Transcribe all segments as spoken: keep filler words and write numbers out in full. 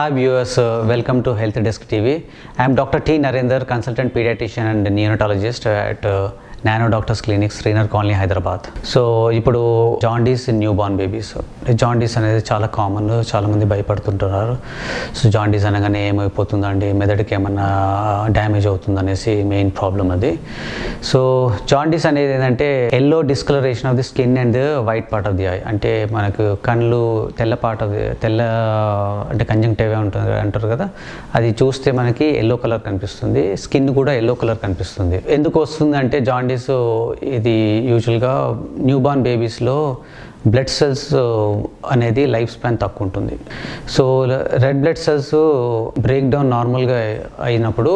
Hi viewers, uh, welcome to Health Desk T V. I am Doctor T. Narender, consultant pediatrician and neonatologist at uh, Nano Doctors Clinic, Srinagar Colony, Hyderabad. So, now jaundice in newborn babies. Jaundice is very common, చాలా మంది భయపడుతుంటారు. So, jaundice అనగానే ఏమైపోతుందండి, మెదడుకి ఏమన్నా damage అవుతుందనేసి main problem అది. So jaundice అనేది ఏంటంటే yellow discoloration of the skin and the white part of the eye. అంటే మనకు కళ్ళు తెల్ల పార్ట్ ఆఫ్ తెల్ల అంటే కంజంక్టివే ఉంటుంది అంటారు కదా, అది చూస్తే మనకి yellow కలర్ కనిపిస్తుంది, స్కిన్ కూడా yellow కలర్ కనిపిస్తుంది. ఎందుకు వస్తుంది అంటే jaundice సో ఇది యూజువల్గా న్యూబార్న్ బేబీస్లో బ్లడ్ సెల్స్ అనేది లైఫ్ స్పాన్ తక్కువ ఉంటుంది. So red blood cells break down నార్మల్గా అయినప్పుడు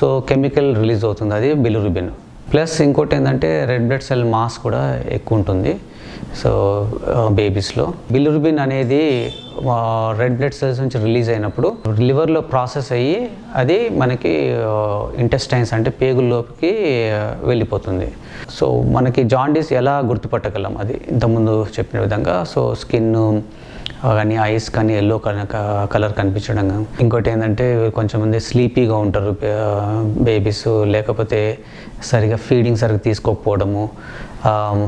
సో కెమికల్ రిలీజ్ అవుతుంది, అది బిలిరూబిన్. ప్లస్ ఇంకోటి ఏంటంటే రెడ్ బ్లడ్ సెల్ మాస్ కూడా ఎక్కువ ఉంటుంది. సో బేబీస్లో బిలిరూబిన్ అనేది రెడ్ బ్లడ్ సెల్స్ నుంచి రిలీజ్ అయినప్పుడు లివర్లో ప్రాసెస్ అయ్యి అది మనకి ఇంటెస్టైన్స్ అంటే పేగుల్లోకి వెళ్ళిపోతుంది. సో మనకి జాండీస్ ఎలా గుర్తుపట్టగలం, అది ఇంతకుముందు చెప్పిన విధంగా. సో స్కిన్ కానీ ఐస్ కానీ ఎల్లో కలర్ కనిపించడం. ఇంకోటి ఏంటంటే కొంచెంమంది స్లీపీగా ఉంటారు బేబీస్, లేకపోతే సరిగా ఫీడింగ్ సరిగ్గా తీసుకోకపోవడము,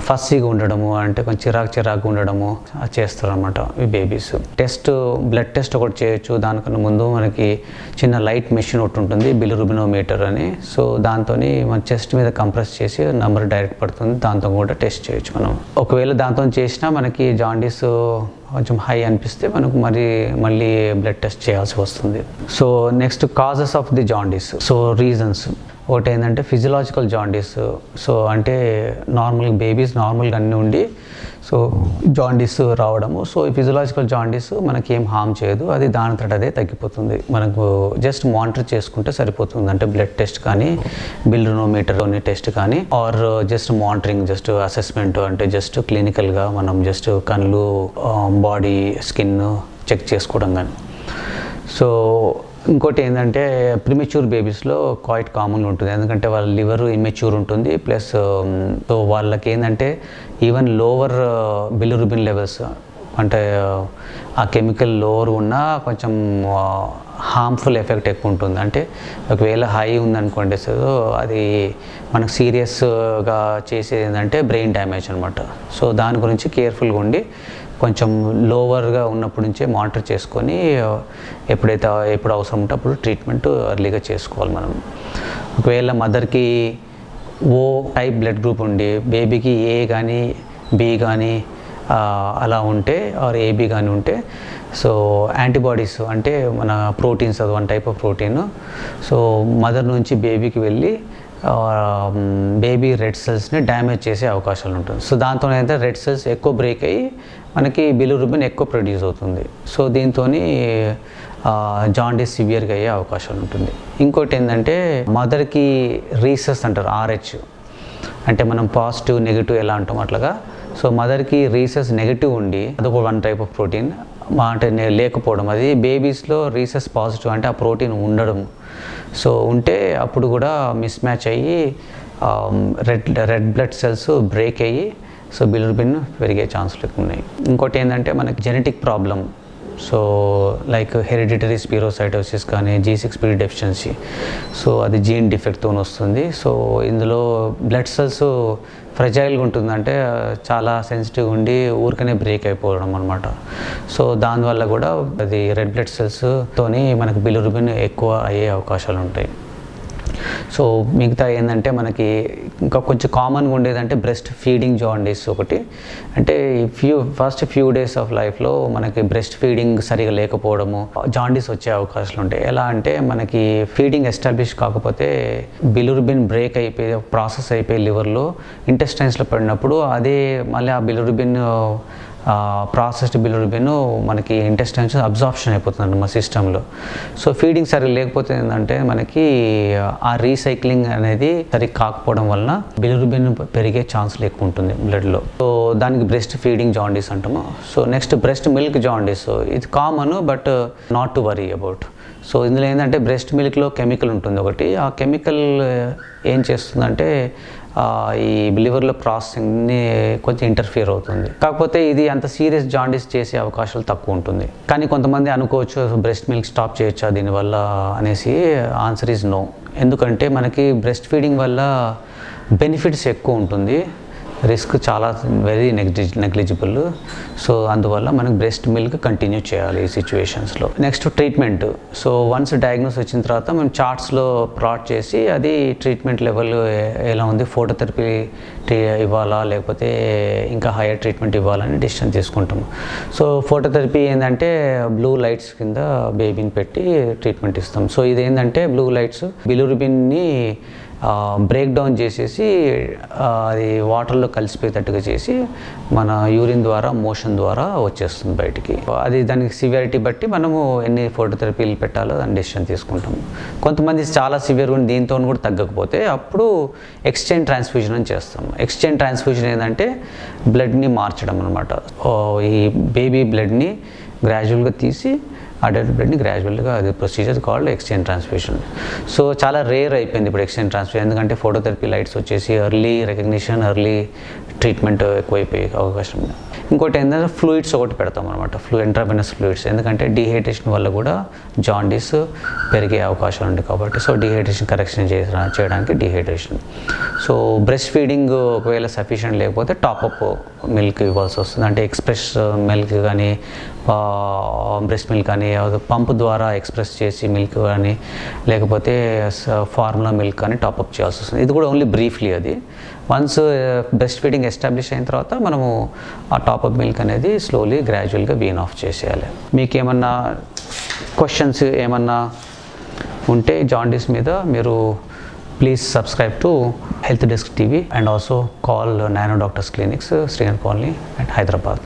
ఫస్సీగా ఉండడము, అంటే కొంచెం చిరాకు చిరాకు ఉండడము చేస్తారు అన్నమాట ఈ బేబీస్. టెస్ట్ బ్లడ్ టెస్ట్ ఒకటి చేయొచ్చు. దానికన్నా ముందు మనకి చిన్న లైట్ మెషిన్ ఒకటి ఉంటుంది, బిలిరూబినోమీటర్ అని. సో దాంతో మన చెస్ట్ మీద కంప్రెస్ చేసి నెంబర్ డైరెక్ట్ పడుతుంది, దాంతో కూడా టెస్ట్ చేయొచ్చు మనం. ఒకవేళ దాంతో చేసినా మనకి జాండీస్ కొంచెం హై అనిపిస్తే మనకు మరి మళ్ళీ బ్లడ్ టెస్ట్ చేయాల్సి వస్తుంది. So next causes of the jaundice. So reasons ఒకటి ఏంటంటే ఫిజియలాజికల్ జాండీస్. సో అంటే నార్మల్ బేబీస్ నార్మల్గా అన్నీ ఉండి సో జాండీస్ రావడము. సో ఈ ఫిజియలాజికల్ జాండీస్ మనకి ఏం హామ్ చేయదు, అది దానితో అదే తగ్గిపోతుంది. మనకు జస్ట్ మానిటర్ చేసుకుంటే సరిపోతుంది, అంటే బ్లడ్ టెస్ట్ కానీ బిలిరూబినోమీటర్ టెస్ట్ కానీ, or just monitoring just assessment, అంటే జస్ట్ క్లినికల్గా మనం జస్ట్ కళ్ళు బాడీ స్కిన్ చెక్ చేసుకోవడం కానీ. సో ఇంకోటి ఏంటంటే ప్రిమెచ్యూర్ బేబీస్లో క్వైట్ కామన్ ఉంటుంది, ఎందుకంటే వాళ్ళ లివర్ ఇమ్మెచ్యూర్ ఉంటుంది. ప్లస్ సో వాళ్ళకి ఏంటంటే ఈవెన్ లోవర్ బిలిరూబిన్ లెవెల్స్ అంటే ఆ కెమికల్ లోవర్ ఉన్నా కొంచెం హార్మ్ఫుల్ ఎఫెక్ట్ ఎక్కువ ఉంటుంది. అంటే ఒకవేళ హై ఉందనుకోండి సో అది మనకు సీరియస్గా చేసేది ఏంటంటే బ్రెయిన్ డ్యామేజ్ అనమాట. సో దాని గురించి కేర్ఫుల్గా ఉండి కొంచెం లోవర్గా ఉన్నప్పటి నుంచే మానిటర్ చేసుకొని ఎప్పుడైతే ఎప్పుడు అవసరం ఉంటే అప్పుడు ట్రీట్మెంట్ ఎర్లీగా చేసుకోవాలి మనం. ఒకవేళ మదర్కి ఓ టైప్ బ్లడ్ గ్రూప్ ఉండి బేబీకి ఏ కానీ బి కానీ అలా ఉంటే, ఆర్ ఏబీ కానీ ఉంటే, సో యాంటీబాడీస్ అంటే మన ప్రోటీన్స్, అది one type of protein. So mother నుంచి బేబీకి వెళ్ళి బేబీ రెడ్ సెల్స్ని డ్యామేజ్ చేసే అవకాశాలు ఉంటుంది. సో దాంతో అయితే రెడ్ సెల్స్ ఎక్కువ బ్రేక్ అయ్యి మనకి బిలిరూబిన్ ఎక్కువ ప్రొడ్యూస్ అవుతుంది. సో దీంతో జాండీస్ సివియర్గా అయ్యే అవకాశాలు ఉంటుంది. ఇంకోటి ఏంటంటే మదర్కి రీసెస్ అంటారు, ఆర్హెచ్ అంటే మనం పాజిటివ్ నెగిటివ్ ఎలా అంటాం అట్లాగా. సో మదర్కి రీసెస్ నెగిటివ్ ఉండి అదొక వన్ టైప్ ఆఫ్ ప్రోటీన్ అంటే లేకపోవడం, అది బేబీస్లో రీసెస్ పాజిటివ్ అంటే ఆ ప్రోటీన్ ఉండడం. సో ఉంటే అప్పుడు కూడా మిస్ మ్యాచ్ అయ్యి red red blood cells break అయ్యి సో బిలిరూబిన్ పెరిగే ఛాన్సులు ఎక్కువ ఉన్నాయి. ఇంకోటి ఏంటంటే మనకి genetic problem, so like hereditary spherocytosis కానీ G six P D deficiency. So అది జీన్ డిఫెక్ట్తో వస్తుంది. సో ఇందులో బ్లడ్ సెల్స్ ఫ్రెజైల్గా ఉంటుందంటే చాలా సెన్సిటివ్ ఉండి ఊరికనే బ్రేక్ అయిపోవడం అనమాట. సో దానివల్ల కూడా అది రెడ్ బ్లడ్ సెల్స్తోని మనకు బిలిరూబిన్ ఎక్కువ అయ్యే అవకాశాలు ఉంటాయి. సో మిగతా ఏంటంటే మనకి ఇంకా కొంచెం కామన్గా ఉండేదంటే బ్రెస్ట్ ఫీడింగ్ జాండీస్ ఒకటి. అంటే few first few days of లైఫ్లో మనకి బ్రెస్ట్ ఫీడింగ్ సరిగా లేకపోవడము జాండీస్ వచ్చే అవకాశాలు ఉంటాయి. ఎలా అంటే మనకి ఫీడింగ్ ఎస్టాబ్లిష్ కాకపోతే బిలిరూబిన్ బ్రేక్ అయిపోయి ప్రాసెస్ అయిపోయి లివర్లో ఇంటెస్టైన్స్లో పడినప్పుడు అదే మళ్ళీ ఆ బిలిరూబిన్ ప్రాసెస్డ్ బిలిరూబిన్ మనకి ఇంటెస్టైన్స్ అబ్జార్ప్షన్ అయిపోతుందండి మన సిస్టంలో. సో ఫీడింగ్ సరిగ్గా లేకపోతే ఏంటంటే మనకి ఆ రీసైక్లింగ్ అనేది సరిగ్గా కాకపోవడం వలన బిలిరూబిన్ పెరిగే ఛాన్సులు ఎక్కువ ఉంటుంది బ్లడ్లో. సో దానికి బ్రెస్ట్ ఫీడింగ్ జాండీస్ అంటాము. So next breast milk jaundice, ఇది common but not to worry about. So ఇందులో ఏంటంటే బ్రెస్ట్ మిల్క్లో కెమికల్ ఉంటుంది ఒకటి, ఆ కెమికల్ ఏం చేస్తుందంటే liver processing interfere with the serious jaundice breast milk stop answer is no. Breastfeeding benefits risk chala very negligible, so anduvalla manaku breast milk continue cheyali ee situations lo. Next treatment, so once diagnosis vachin tarvata mem charts lo plot chesi adi treatment level ela undi phototherapy ivala lekapothe inka higher treatment ivalani decision tesukuntam. So phototherapy endante blue lights kinda baby ni petti treatment istam. So ide endante blue lights bilirubin ni Uh, breakdown chesesi uh, water lo kalisipoyatattga chesi mana urine dwara motion dwara vachestundi bayatiki. Adi daniki severity batti manamu enni phototherapy lu pettalo and decision tesukuntamu. Kontamandi chaala severe undi deentonu kuda taggakapothe appudu exchange transfusion ani chestamu. Exchange transfusion endante blood ni marchadam anamata. Ee baby blood ni gradual ga teesi adult blood ni gradually ga, the procedure is called exchange transfusion. So chala rare ayipindi ippudu exchange transfusion endukante phototherapy lights vachesi early recognition early treatment ekku ayipoye avakasham undi. Inkoti endante fluids okati pedtam anamata, fluid intravenous fluids endukante dehydration valla kuda jaundice perige avakasham undi kabatti, so dehydration correction cheyadaniki dehydration. So breastfeeding okavela sufficient lekapothe top up milk ivalsi vastundi, ante express milk gaani breast milk ani pump ద్వారా express చేసి milk ani లేకపోతే formula milk ani top up చేయాల్సి వస్తుంది. ఇది కూడా only briefly అది. Once breast feeding established అయిన తర్వాత మనము ఆ top up milk అనేది slowly gradually గా wean off చేసేయాలి. మీకు ఏమన్నా questions ఏమన్నా ఉంటే jaundice మీద మీరు please subscribe to Health Desk T V and also call Nano Doctors Clinics, Srihan Colony at Hyderabad.